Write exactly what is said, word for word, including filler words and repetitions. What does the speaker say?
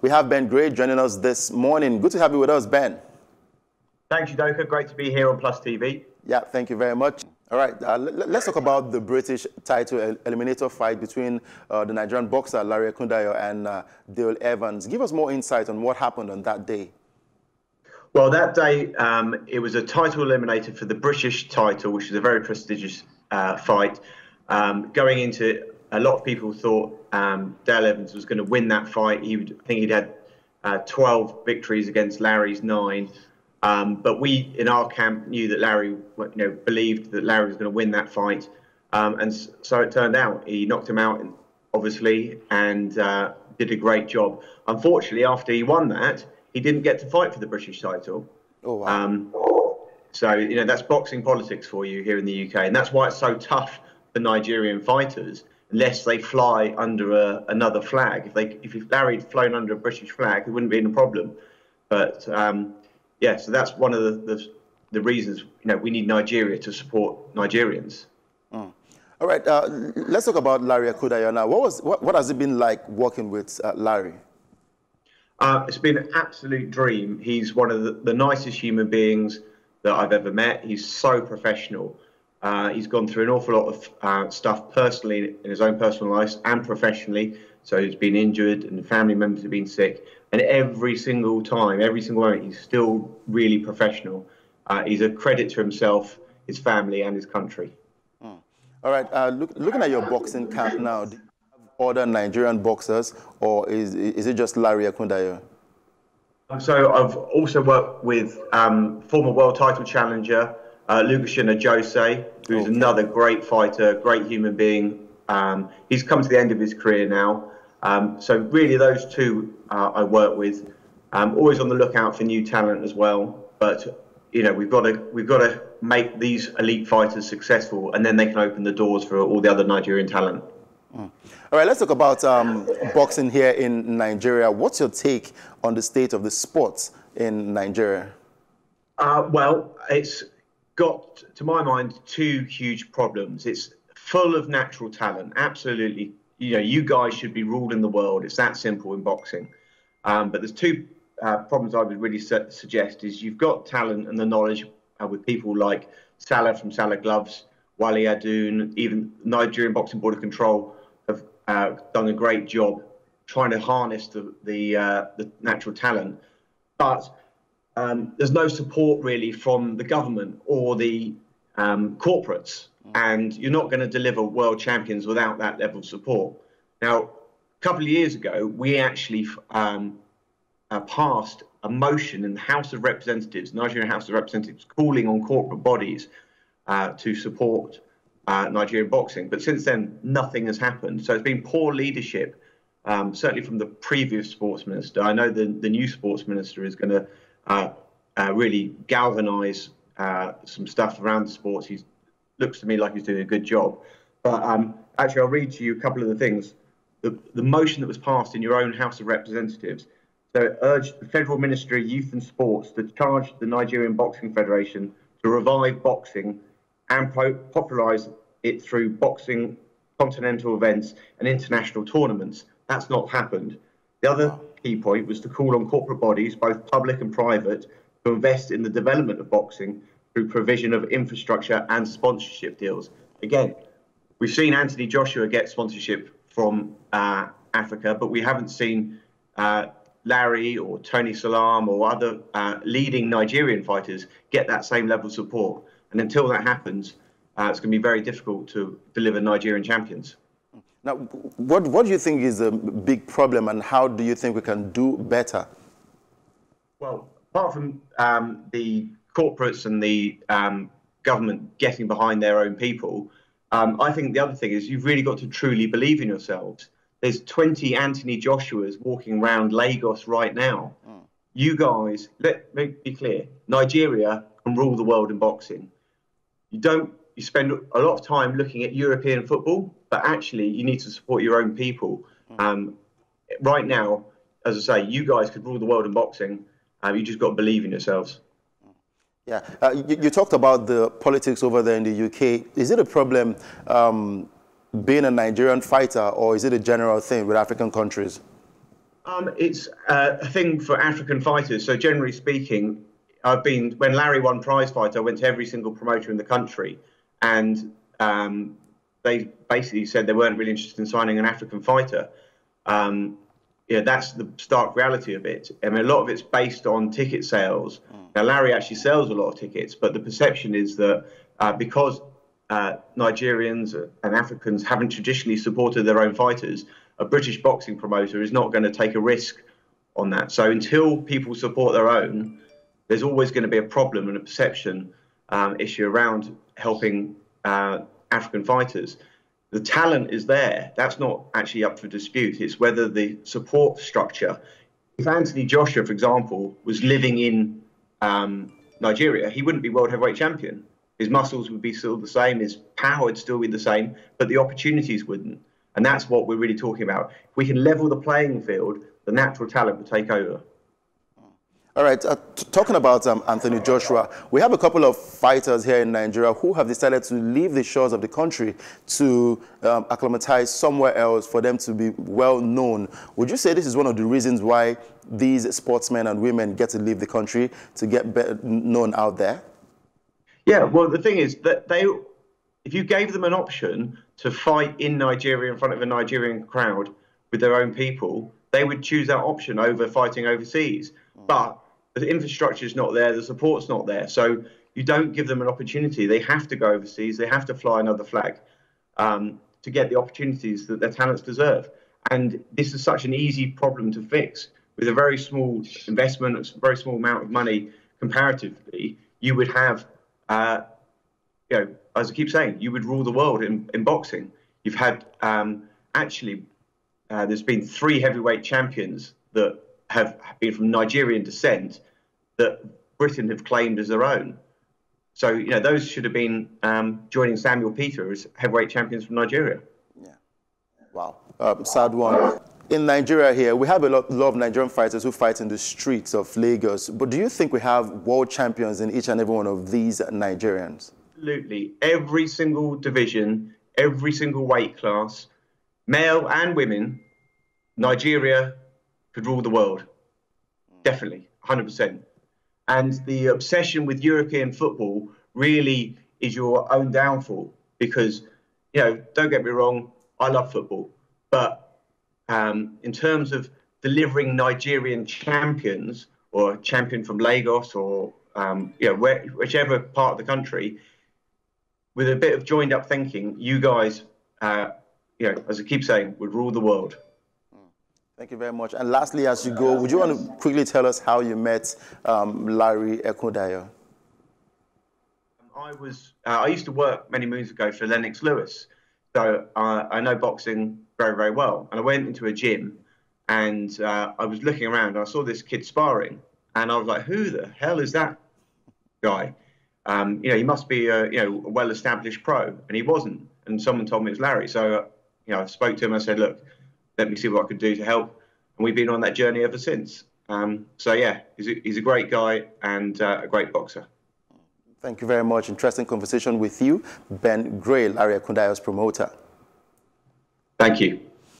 We have Ben Gray joining us this morning. Good to have you with us, Ben. Thanks, Udoka. Great to be here on Plus T V. Yeah, thank you very much. All right, uh, let's talk about the British title el eliminator fight between uh, the Nigerian boxer Larry Ekundayo and uh, Dale Evans. Give us more insight on what happened on that day. Well, that day, um, it was a title eliminator for the British title, which is a very prestigious uh, fight. Um, going into a lot of people thought um, Dale Evans was going to win that fight. He would, I think he'd had uh, twelve victories against Larry's nine. Um, but we, in our camp, knew that Larry, you know, believed that Larry was going to win that fight. Um, and so it turned out. He knocked him out, obviously, and uh, did a great job. Unfortunately, after he won that, he didn't get to fight for the British title. Oh, wow. Um, so, you know, that's boxing politics for you here in the U K. And that's why it's so tough for Nigerian fighters, unless they fly under a, another flag. If, they, if Larry had flown under a British flag, it wouldn't be a problem. But... Um, yeah, so that's one of the, the, the reasons, you know, we need Nigeria to support Nigerians. Mm. All right, uh, let's talk about Larry Ekundayo now. What, was, what, what has it been like working with uh, Larry? Uh, it's been an absolute dream. He's one of the, the nicest human beings that I've ever met. He's so professional. Uh, he's gone through an awful lot of uh, stuff personally in his own personal life and professionally. So he's been injured and family members have been sick. And every single time, every single moment, he's still really professional. Uh, he's a credit to himself, his family and his country. Mm. All right. Uh, look, looking at your boxing camp now, do you have other Nigerian boxers or is, is it just Larry Ekundayo? So I've also worked with um, former world title challenger, Uh, Lucasina Jose, who's okay. another great fighter, great human being. Um, he's come to the end of his career now. Um, so really those two uh, I work with. Um, always on the lookout for new talent as well. But, you know, we've got to we've got to make these elite fighters successful, and then they can open the doors for all the other Nigerian talent. Mm. All right, let's talk about um, boxing here in Nigeria. What's your take on the state of the sports in Nigeria? Uh, well, it's... got, to my mind, two huge problems. It's full of natural talent, absolutely. You know, you guys should be ruling the world. It's that simple in boxing. Um, but there's two uh, problems I would really su suggest is you've got talent and the knowledge uh, with people like Saleh from Saleh Gloves, Wally Adun, even Nigerian Boxing Board of Control have uh, done a great job trying to harness the, the, uh, the natural talent. But Um, there's no support really from the government or the um, corporates, and you're not going to deliver world champions without that level of support. Now, a couple of years ago, we actually um, uh, passed a motion in the House of Representatives, Nigerian House of Representatives, calling on corporate bodies uh, to support uh, Nigerian boxing. But since then, nothing has happened. So it's been poor leadership, um, certainly from the previous sports minister. I know the, the new sports minister is going to Uh, uh, really galvanise uh, some stuff around the sports. He looks to me like he's doing a good job. But um, actually, I'll read to you a couple of the things. The, the motion that was passed in your own House of Representatives, so it urged the Federal Ministry of Youth and Sports to charge the Nigerian Boxing Federation to revive boxing and popularise it through boxing, continental events and international tournaments. That's not happened. The other key point was to call on corporate bodies, both public and private, to invest in the development of boxing through provision of infrastructure and sponsorship deals. Again, we've seen Anthony Joshua get sponsorship from uh, Africa, but we haven't seen uh, Larry or Tony Salaam or other uh, leading Nigerian fighters get that same level of support. And until that happens, uh, it's going to be very difficult to deliver Nigerian champions. Now, what, what do you think is a big problem and how do you think we can do better? Well, apart from um, the corporates and the um, government getting behind their own people, um, I think the other thing is you've really got to truly believe in yourselves. There's twenty Anthony Joshuas walking around Lagos right now. Mm. You guys, let me be clear, Nigeria can rule the world in boxing. You don't, you spend a lot of time looking at European football, but actually you need to support your own people. Um, right now, as I say, you guys could rule the world in boxing. Um, you just got to believe in yourselves. Yeah, uh, you, you talked about the politics over there in the U K. Is it a problem um, being a Nigerian fighter or is it a general thing with African countries? Um, it's uh, a thing for African fighters. So generally speaking, I've been, when Larry won Prizefighter, I went to every single promoter in the country, and um, they basically said they weren't really interested in signing an African fighter. Um, yeah, that's the stark reality of it. I mean, a lot of it's based on ticket sales. Now, Larry actually sells a lot of tickets, but the perception is that uh, because uh, Nigerians and Africans haven't traditionally supported their own fighters, a British boxing promoter is not going to take a risk on that. So until people support their own, there's always going to be a problem and a perception um, issue around helping uh, African fighters. The talent is there. That's not actually up for dispute. It's whether the support structure. If Anthony Joshua, for example, was living in um, Nigeria, he wouldn't be world heavyweight champion. His muscles would be still the same. His power would still be the same, but the opportunities wouldn't. And that's what we're really talking about. If we can level the playing field, the natural talent will take over. All right, uh, talking about um, Anthony Joshua, we have a couple of fighters here in Nigeria who have decided to leave the shores of the country to um, acclimatize somewhere else for them to be well known. Would you say this is one of the reasons why these sportsmen and women get to leave the country to get better known out there? Yeah, well, the thing is that they, if you gave them an option to fight in Nigeria in front of a Nigerian crowd with their own people, they would choose that option over fighting overseas. But the infrastructure is not there, the support's not there. So you don't give them an opportunity. They have to go overseas. They have to fly another flag um, to get the opportunities that their talents deserve. And this is such an easy problem to fix. With a very small investment, a very small amount of money comparatively, you would have, uh, you know, as I keep saying, you would rule the world in, in boxing. You've had, um, actually, uh, there's been three heavyweight champions that have been from Nigerian descent that Britain have claimed as their own. So, you know, those should have been um, joining Samuel Peter as heavyweight champions from Nigeria. Yeah. Wow. Um, sad one. In Nigeria here, we have a lot, lot of Nigerian fighters who fight in the streets of Lagos. But do you think we have world champions in each and every one of these Nigerians? Absolutely. Every single division, every single weight class, male and women, Nigeria could rule the world, definitely, one hundred percent. And the obsession with European football really is your own downfall because, you know, don't get me wrong, I love football. But um, in terms of delivering Nigerian champions or a champion from Lagos or, um, you know, where, whichever part of the country, with a bit of joined up thinking, you guys, uh, you know, as I keep saying, would rule the world. Thank you very much. And lastly, as you go, would you want to quickly tell us how you met um, Larry Ekundayo? I was, uh, I used to work many moons ago for Lennox Lewis. So uh, I know boxing very, very well. And I went into a gym and uh, I was looking around and I saw this kid sparring. And I was like, who the hell is that guy? Um, you know, he must be a, you know, a well-established pro. And he wasn't. And someone told me it was Larry. So, uh, you know, I spoke to him and I said, look, let me see what I could do to help. And we've been on that journey ever since. Um, so, yeah, he's a, he's a great guy and uh, a great boxer. Thank you very much. Interesting conversation with you, Ben Gray, Larry Ekundayo's promoter. Thank you.